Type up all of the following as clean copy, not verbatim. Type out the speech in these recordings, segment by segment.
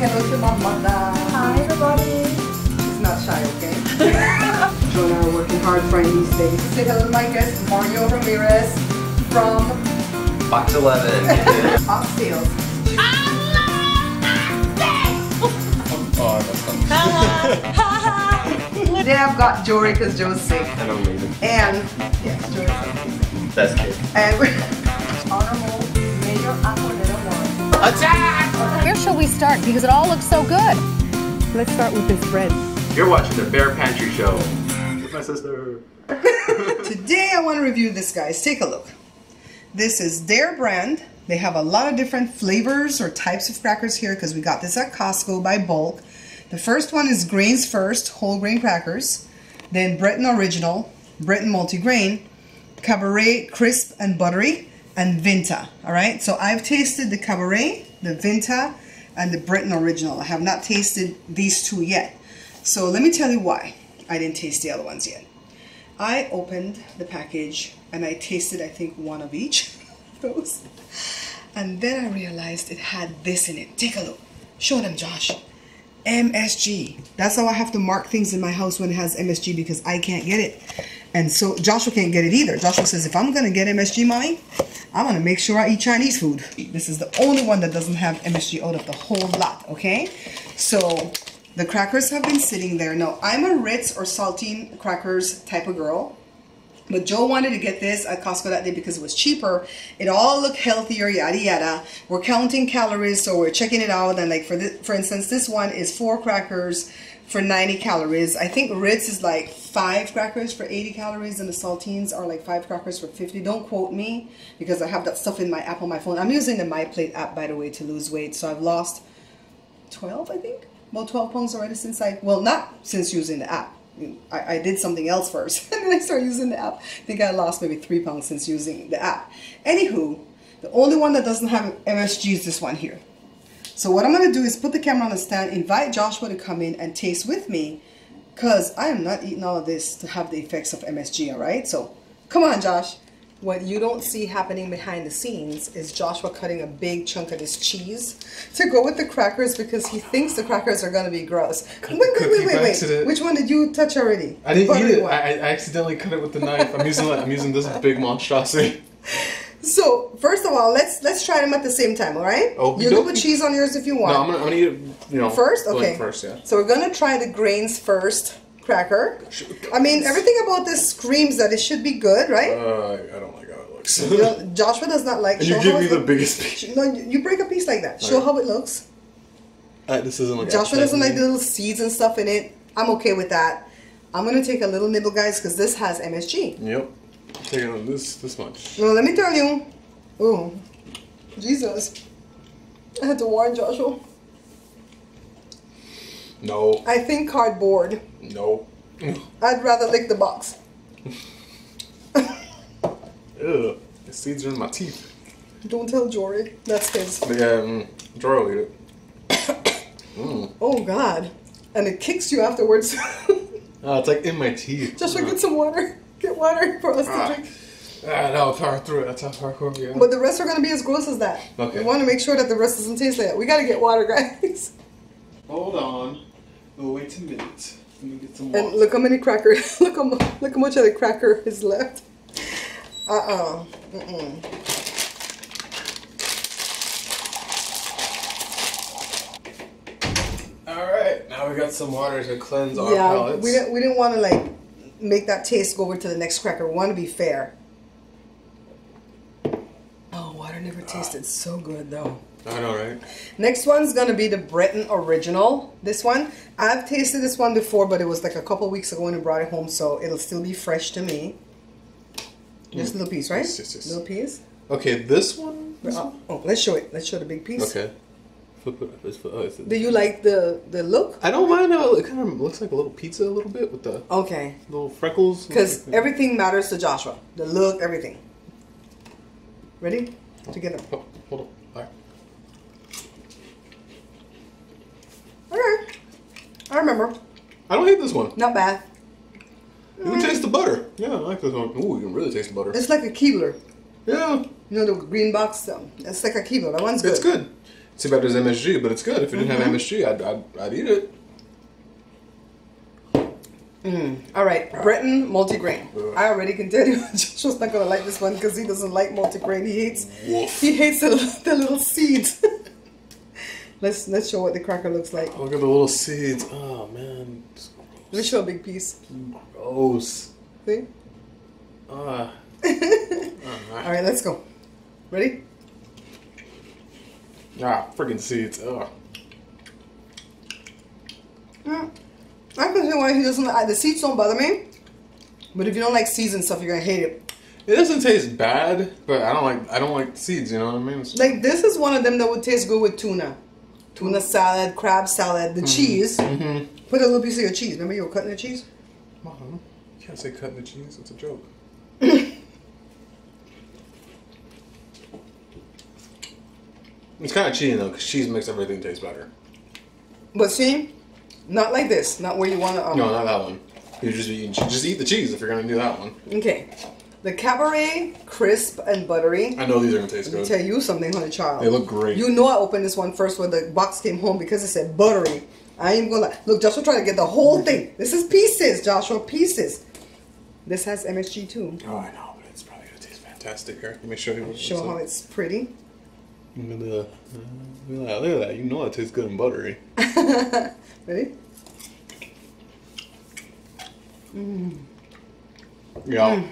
hello to Mom Magda. Hi everybody. He's not shy, okay? Joan and I are working hard for him these days. Say hello to my guest, Mario Ramirez from Box 11. Oxtails. Hello. Today I've got Jory because Joe's sick. And I'm leaving. And yes, Jory's sick. That's good. And we're honorable Mayor Aquilera Warren. Attack! Where shall we start? Because it all looks so good. Let's start with this bread. You're watching the Bare Pantry Show with my sister. Today I want to review this, guys. Take a look. This is their brand. They have a lot of different flavors or types of crackers here because we got this at Costco by bulk. The first one is Grains First, whole grain crackers, then Breton Original, Breton Multigrain, Cabaret Crisp and Buttery, and Vinta. Alright, so I've tasted the Cabaret, the Vinta, and the Breton Original. I have not tasted these two yet. So let me tell you why I didn't taste the other ones yet. I opened the package and I tasted, I think, one of each of those. And then I realized it had this in it. Take a look. Show them, Josh. MSG. That's how I have to mark things in my house when it has MSG because I can't get it. And so Joshua can't get it either. Joshua says, if I'm going to get MSG, Mommy, I'm going to make sure I eat Chinese food. This is the only one that doesn't have MSG out of the whole lot, okay? So the crackers have been sitting there. Now, I'm a Ritz or Saltine crackers type of girl. But Joe wanted to get this at Costco that day because it was cheaper. It all looked healthier, yada yada. We're counting calories, so we're checking it out. And like for instance, this one is 4 crackers for 90 calories. I think Ritz is like 5 crackers for 80 calories, and the Saltines are like 5 crackers for 50. Don't quote me because I have that stuff in my app on my phone. I'm using the MyPlate app, by the way, to lose weight. So I've lost 12, I think, about 12 pounds already since not since using the app. I did something else first and then I started using the app. I think I lost maybe 3 pounds since using the app. Anywho, the only one that doesn't have MSG is this one here. So what I'm going to do is put the camera on the stand, invite Joshua to come in and taste with me because I am not eating all of this to have the effects of MSG, alright? So come on, Josh. What you don't see happening behind the scenes is Joshua cutting a big chunk of this cheese to go with the crackers because he thinks the crackers are going to be gross. Wait. Which one did you touch already? I didn't eat it. I accidentally cut it with the knife. I'm using this big monstrosity. So, first of all, let's try them at the same time, all right? Oh, you can put cheese on yours if you want. No, I'm going to eat it, first? Okay. First, yeah. So, we're going to try the Grains First cracker. I mean, everything about this screams that it should be good, right? I don't like how it looks. You know, Joshua does not like. And you give me the biggest piece. No, you break a piece like that. Show how it looks. This isn't like Joshua doesn't like the little seeds and stuff in it. I'm okay with that. I'm gonna take a little nibble, guys, because this has MSG. Yep. Taking on this much. No, let me tell you. Oh, Jesus! I had to warn Joshua. No. I think cardboard. No. I'd rather lick the box. Ugh. The seeds are in my teeth. Don't tell Jory. That's his. Yeah, Jory will eat it. Oh, God. And it kicks you afterwards. It's like in my teeth. Just get some water. Get water for us to drink. No, power through it. That's how hardcore we are. But the rest are going to be as gross as that. Okay. We want to make sure that the rest doesn't taste like that. We got to get water, guys. Hold on. Oh, wait a minute. Let me get some water. And look how many crackers. Look how much of the cracker is left. All right. Now we got some water to cleanse our palates. Yeah, we didn't want to make that taste go over to the next cracker. We want to be fair. Oh, water never tasted so good though. I know, right? Next one's gonna be the Breton Original. This one, I've tasted this one before, but it was like a couple weeks ago when we brought it home, so it'll still be fresh to me. Just a little piece, right? Yes. Little piece. Okay, this one. Oh, let's show it. Let's show the big piece. Okay. Do you like the look? I don't mind how it kind of looks like a little pizza a little bit with the little freckles. Because everything matters to Joshua. The look, everything. Ready? Together. Oh, hold on. All right. I remember. I don't hate this one. Not bad. You can taste the butter. Yeah, I like this one. Ooh, you can really taste the butter. It's like a Keebler. Yeah. You know the green box? It's like a Keebler. That one's good. It's good. It's about there's MSG, but it's good. If it didn't have MSG, I'd eat it. All right, Breton multigrain. I already can tell you, Joshua's not gonna like this one because he doesn't like multigrain. He hates the little seeds. Let's show what the cracker looks like. Look at the little seeds. Oh man. Let me show a big piece. Gross. See? All right, let's go. Ready? Ah, freaking seeds. Ugh. I can see why he doesn't like the seeds. Don't bother me. But if you don't like seeds and stuff, you're gonna hate it. It doesn't taste bad, but I don't like seeds. You know what I mean? Like this is one of them that would taste good with tuna, salad, crab salad, the cheese. Put a little piece of your cheese. Remember you were cutting the cheese? You can't say cutting the cheese. It's a joke. It's kind of cheating though, because cheese makes everything taste better. But see, not like this, not where you want to. No, not that one. You just eat the cheese if you're gonna do that one. Okay, the Cabaret, crisp and buttery. I know these are gonna taste good. Let me tell you something, honey child. They look great. You know I opened this one first when the box came home because it said buttery. I ain't gonna lie. Look, Joshua tried to get the whole thing. This is pieces, Joshua, pieces. This has MSG too. Oh, I know, but it's probably gonna taste fantastic. Here, let me show you. Show how it's pretty. Look at that. You know it tastes good and buttery. Ready? Yeah.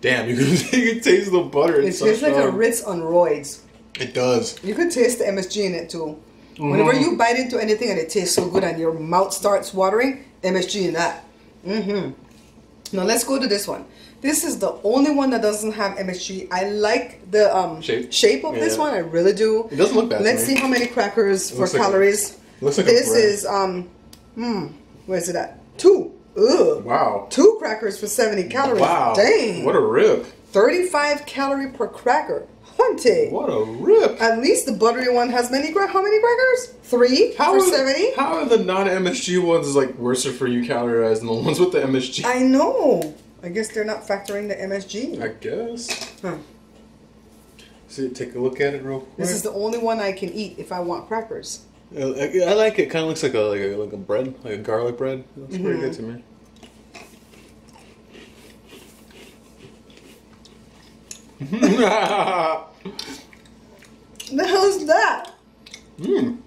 Damn, you can taste the butter. It tastes like a Ritz on roids. It does. You could taste the MSG in it too. Whenever you bite into anything and it tastes so good and your mouth starts watering, MSG in that. Now let's go to this one. This is the only one that doesn't have MSG. I like the shape of this one. I really do. It doesn't look bad. Let's see how many crackers for calories. Looks like this is where is it at? 2. Ugh. Wow. 2 crackers for 70 calories. Wow. Dang. What a rip. 35 calorie per cracker. Hunty. What a rip. At least the buttery one has how many crackers? 3 for 70. How are the non-MSG ones like worse for you calorie-wise than the ones with the MSG? I know. I guess they're not factoring the MSG. I guess. Huh. So take a look at it real quick. This is the only one I can eat if I want crackers. I like it. Kind of looks like a bread, like a garlic bread. It looks pretty good to me. The hell is that? You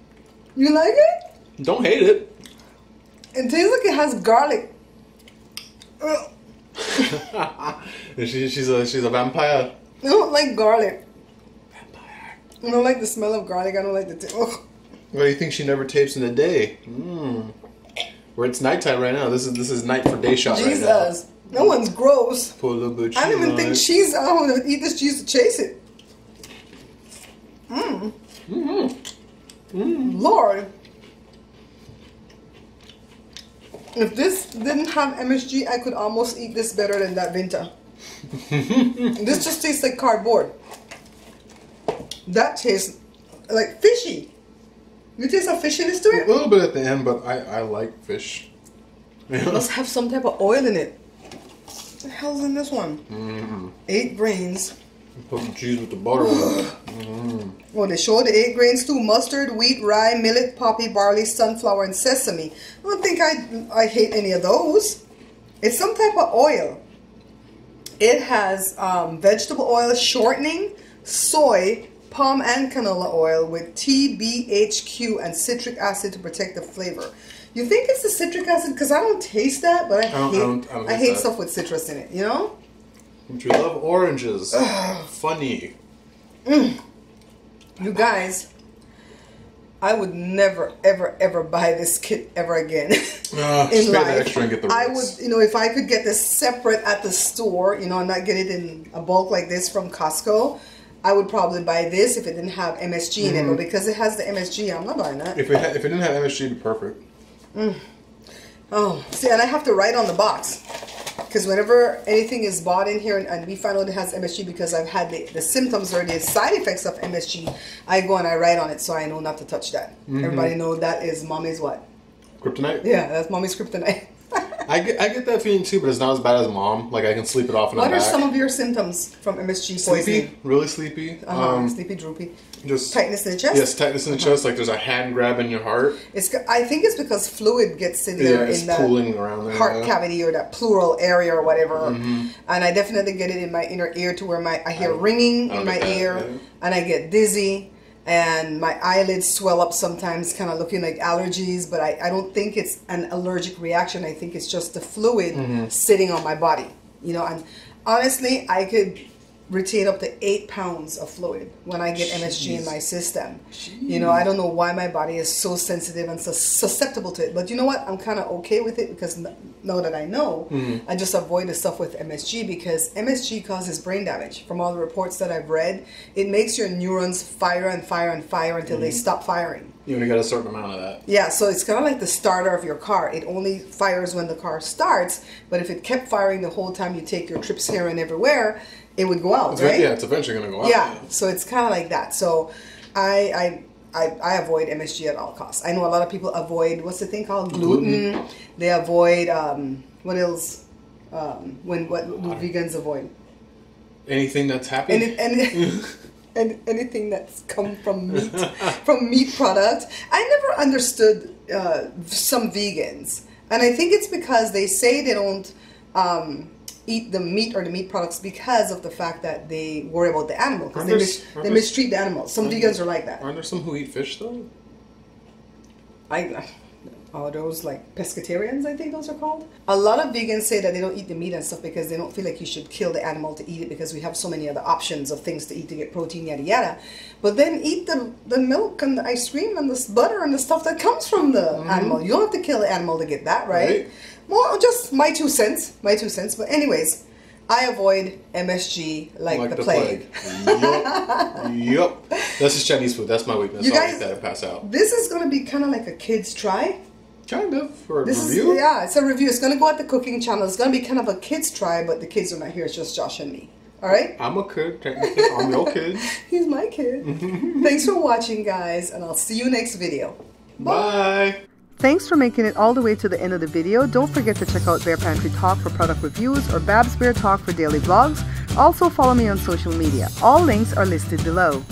like it? Don't hate it. It tastes like it has garlic. Ugh. she's a vampire. I don't like garlic. Vampire. I don't like the smell of garlic. I don't like the taste. Well, you think she never tapes in the day? Where it's nighttime right now. This is night for day shot. Jesus, right now. No one's gross. Put a little bit of cheese. I don't even think cheese. I don't want to eat this cheese to chase it. Lord. If this didn't have MSG, I could almost eat this better than that Vinta. This just tastes like cardboard. That tastes like fishy. You taste a fishiness to it? A little bit at the end, but I like fish. It must have some type of oil in it. What the hell's in this one? 8 grains. Put some cheese with the butter on it. Well, they show the 8 grains too: mustard, wheat, rye, millet, poppy, barley, sunflower, and sesame. I don't think I hate any of those. It's some type of oil. It has vegetable oil shortening, soy, palm and canola oil with TBHQ and citric acid to protect the flavor. You think it's the citric acid? Because I don't taste that, but I hate stuff with citrus in it. You know. Don't you love oranges? Funny. You guys, I would never, ever, ever buy this kit ever again. In life, I would, you know, if I could get this separate at the store, you know, and not get it in a bulk like this from Costco, I would probably buy this if it didn't have MSG in it. But because it has the MSG, I'm not buying that. If it didn't have MSG, it'd be perfect. Oh, see, and I have to write on the box. Because whenever anything is bought in here and we find out it has MSG, because I've had the symptoms or the side effects of MSG, I go and I write on it so I know not to touch that. Everybody know that is mommy's what? Kryptonite? Yeah, that's mommy's kryptonite. I get that feeling too, but it's not as bad as mom. Like, I can sleep it off and What are some of your symptoms from MSG poisoning? Sleepy, really sleepy. Sleepy, droopy. Just tightness in the chest? Yes, tightness in the chest. Like, there's a hand grab in your heart. I think it's because fluid gets in there in the pooling around there, heart cavity or that pleural area or whatever. Mm-hmm. And I definitely get it in my inner ear to where I hear ringing in my ear. And I get dizzy. And my eyelids swell up sometimes, kind of looking like allergies, but I don't think it's an allergic reaction. I think it's just the fluid sitting on my body, you know. And honestly, I could retain up to 8 pounds of fluid when I get MSG in my system. You know, I don't know why my body is so sensitive and so susceptible to it, but you know what? I'm kind of okay with it because now that I know, I just avoid the stuff with MSG because MSG causes brain damage. From all the reports that I've read, it makes your neurons fire and fire and fire until they stop firing. You only got a certain amount of that. Yeah, so it's kind of like the starter of your car. It only fires when the car starts, but if it kept firing the whole time you take your trips here and everywhere, it would go out, right? Yeah, it's eventually going to go out. Yeah, so it's kind of like that. So I avoid MSG at all costs. I know a lot of people avoid, what's the thing called? Gluten. They avoid, what else? What do vegans avoid? Anything that's happy. And anything that's come from meat, from meat products. I never understood some vegans. And I think it's because they say they don't... eat the meat or the meat products because of the fact that they worry about the animal, because they mistreat the animals. Some vegans are like that. Aren't there some who eat fish though? Are those like pescatarians, I think those are called? A lot of vegans say that they don't eat the meat and stuff because they don't feel like you should kill the animal to eat it, because we have so many other options of things to eat to get protein, yada yada. But then eat the milk and the ice cream and the butter and the stuff that comes from the animal. You don't have to kill the animal to get that, right? Well, just my two cents. But anyways, I avoid MSG like the plague. Yup. That's just Chinese food. That's my weakness. You guys, I'll eat that and pass out. This is going to be kind of like a kid's try. Kind of, for a review? Yeah, it's a review. It's going to go at the cooking channel. It's going to be kind of a kid's try, but the kids are not here. It's just Josh and me. All right? I'm a kid. Technically, I'm your kid. He's my kid. Thanks for watching, guys, and I'll see you next video. Bye. Thanks for making it all the way to the end of the video. Don't forget to check out Bare Pantry Talk for product reviews or Babs Bear Talk for daily vlogs. Also follow me on social media. All links are listed below.